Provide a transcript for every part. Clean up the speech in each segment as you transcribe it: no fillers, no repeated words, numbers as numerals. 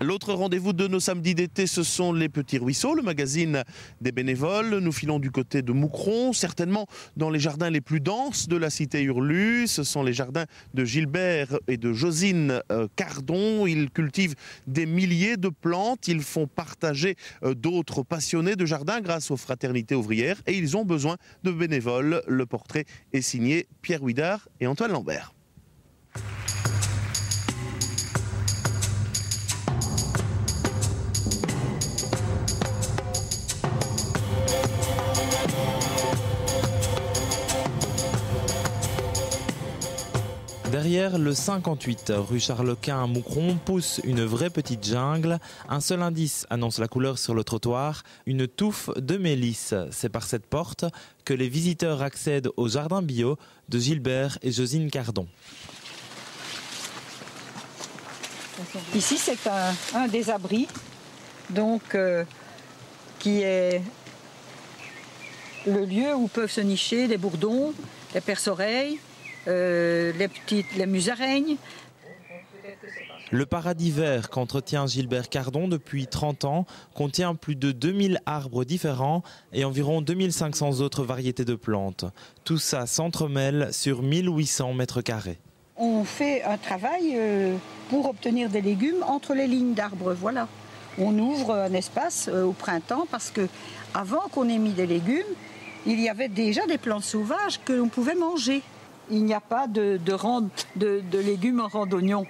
L'autre rendez-vous de nos samedis d'été, ce sont les Petits Ruisseaux, le magazine des bénévoles. Nous filons du côté de Mouscron, certainement dans les jardins les plus denses de la cité Hurlu. Ce sont les jardins de Gilbert et de Josine Cardon. Ils cultivent des milliers de plantes. Ils font partager d'autres passionnés de jardin grâce aux fraternités ouvrières. Et ils ont besoin de bénévoles. Le portrait est signé Pierre Widard et Antoine Lambert. Derrière le 58, rue Charles-Quint à Mouscron, pousse une vraie petite jungle. Un seul indice annonce la couleur sur le trottoir, une touffe de mélisse. C'est par cette porte que les visiteurs accèdent au jardin bio de Gilbert et Josine Cardon. Ici, c'est un des abris donc, qui est le lieu où peuvent se nicher les bourdons, les perce-oreilles, les musaraignes. Le paradis vert qu'entretient Gilbert Cardon depuis 30 ans contient plus de 2000 arbres différents et environ 2500 autres variétés de plantes. Tout ça s'entremêle sur 1800 mètres carrés. On fait un travail pour obtenir des légumes entre les lignes d'arbres. Voilà. On ouvre un espace au printemps parce que avant qu'on ait mis des légumes, il y avait déjà des plantes sauvages que l'on pouvait manger. Il n'y a pas de légumes en randonnion,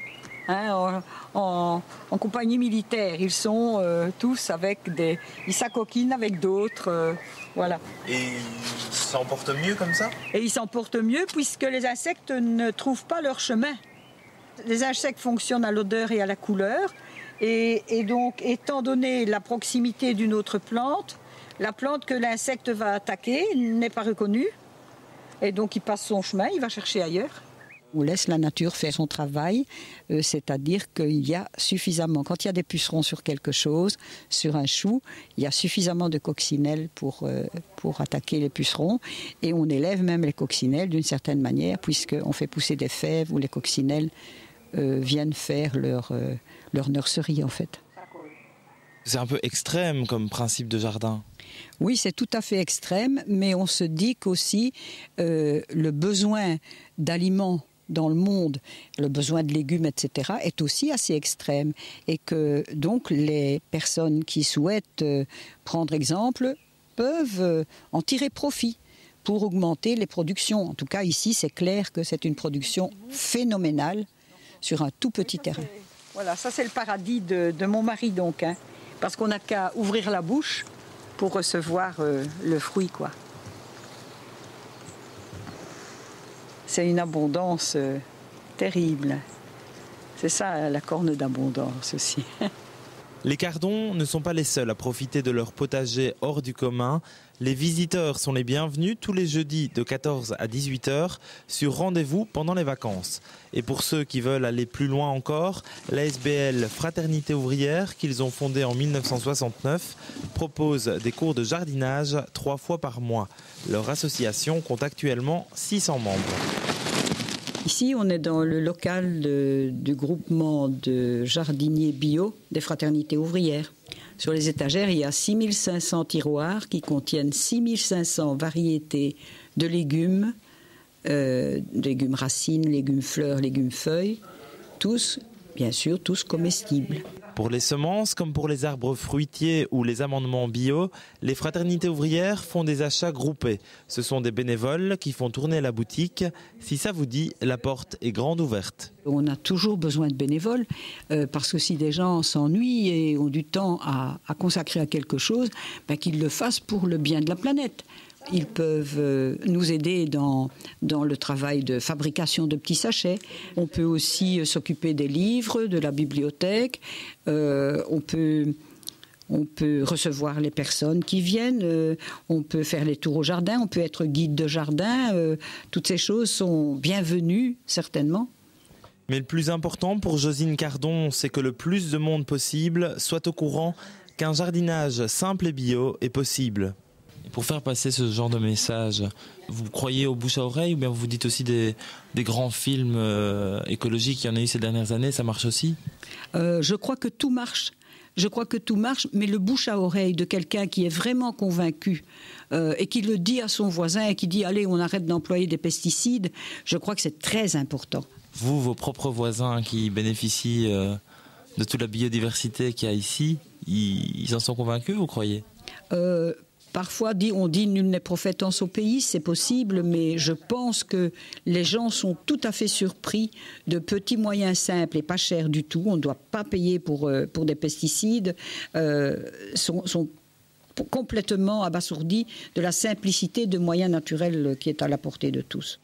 hein, en compagnie militaire. Ils sont tous avec des... Ils s'acoquinent avec d'autres, voilà. Et ils s'en portent mieux comme ça? Et ils s'en portent mieux puisque les insectes ne trouvent pas leur chemin. Les insectes fonctionnent à l'odeur et à la couleur. Et donc, étant donné la proximité d'une autre plante, la plante que l'insecte va attaquer n'est pas reconnue. Et donc il passe son chemin, il va chercher ailleurs. On laisse la nature faire son travail, c'est-à-dire qu'il y a suffisamment, quand il y a des pucerons sur quelque chose, sur un chou, il y a suffisamment de coccinelles pour attaquer les pucerons. Et on élève même les coccinelles d'une certaine manière, puisqu'on fait pousser des fèves où les coccinelles viennent faire leur nurserie en fait. C'est un peu extrême comme principe de jardin. Oui, c'est tout à fait extrême, mais on se dit qu'aussi le besoin d'aliments dans le monde, le besoin de légumes, etc., est aussi assez extrême. Et que donc les personnes qui souhaitent prendre exemple peuvent en tirer profit pour augmenter les productions. En tout cas, ici, c'est clair que c'est une production phénoménale sur un tout petit terrain. Voilà, ça c'est le paradis de mon mari donc, hein, parce qu'on n'a qu'à ouvrir la bouche pour recevoir le fruit, quoi. C'est une abondance terrible. C'est ça la corne d'abondance aussi. Les Cardons ne sont pas les seuls à profiter de leur potager hors du commun. Les visiteurs sont les bienvenus tous les jeudis de 14 à 18h sur rendez-vous pendant les vacances. Et pour ceux qui veulent aller plus loin encore, l'ASBL Fraternité Ouvrière, qu'ils ont fondée en 1969, propose des cours de jardinage 3 fois par mois. Leur association compte actuellement 600 membres. Ici, on est dans le local du groupement de jardiniers bio des fraternités ouvrières. Sur les étagères, il y a 6500 tiroirs qui contiennent 6500 variétés de légumes, légumes racines, légumes fleurs, légumes feuilles, tous, bien sûr, tous comestibles. Pour les semences, comme pour les arbres fruitiers ou les amendements bio, les fraternités ouvrières font des achats groupés. Ce sont des bénévoles qui font tourner la boutique. Si ça vous dit, la porte est grande ouverte. On a toujours besoin de bénévoles parce que si des gens s'ennuient et ont du temps à consacrer à quelque chose, ben qu'ils le fassent pour le bien de la planète. Ils peuvent nous aider dans le travail de fabrication de petits sachets. On peut aussi s'occuper des livres, de la bibliothèque. On peut recevoir les personnes qui viennent. On peut faire les tours au jardin. On peut être guide de jardin. Toutes ces choses sont bienvenues, certainement. Mais le plus important pour Josine Cardon, c'est que le plus de monde possible soit au courant qu'un jardinage simple et bio est possible. pour faire passer ce genre de message? Vous croyez au bouche à oreille ou bien vous dites aussi des grands films écologiques, il y en a eu ces dernières années, ça marche aussi? Je crois que tout marche. Je crois que tout marche, mais le bouche à oreille de quelqu'un qui est vraiment convaincu et qui le dit à son voisin et qui dit « Allez, on arrête d'employer des pesticides », je crois que c'est très important. Vous, vos propres voisins qui bénéficient de toute la biodiversité qu'il y a ici, ils en sont convaincus, vous croyez? Parfois, on dit « Nul n'est prophète en son pays », c'est possible, mais je pense que les gens sont tout à fait surpris de petits moyens simples et pas chers du tout. On ne doit pas payer pour des pesticides, sont complètement abasourdis de la simplicité de moyens naturels qui est à la portée de tous.